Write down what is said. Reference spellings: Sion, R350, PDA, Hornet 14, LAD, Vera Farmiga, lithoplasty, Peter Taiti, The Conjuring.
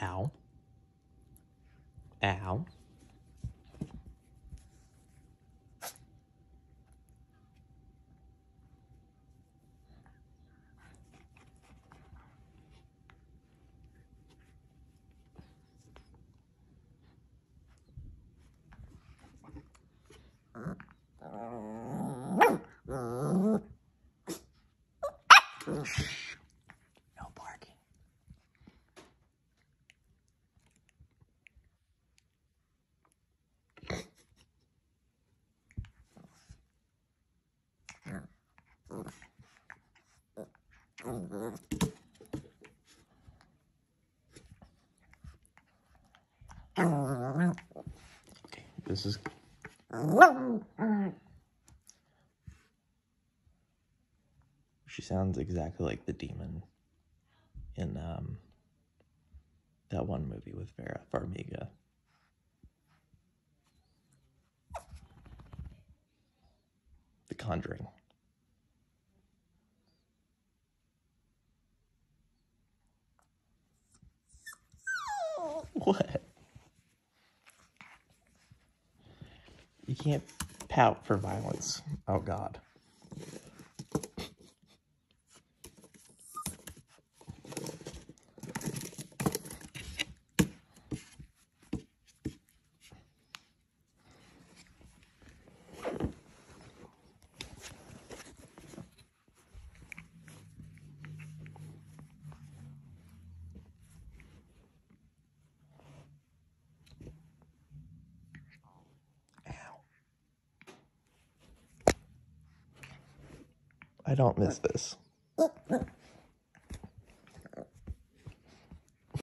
Ow. Ow. No barking. Okay, this is... She sounds exactly like the demon in that one movie with Vera Farmiga. The Conjuring. What? You can't pout for violence. Oh, God. I don't miss this.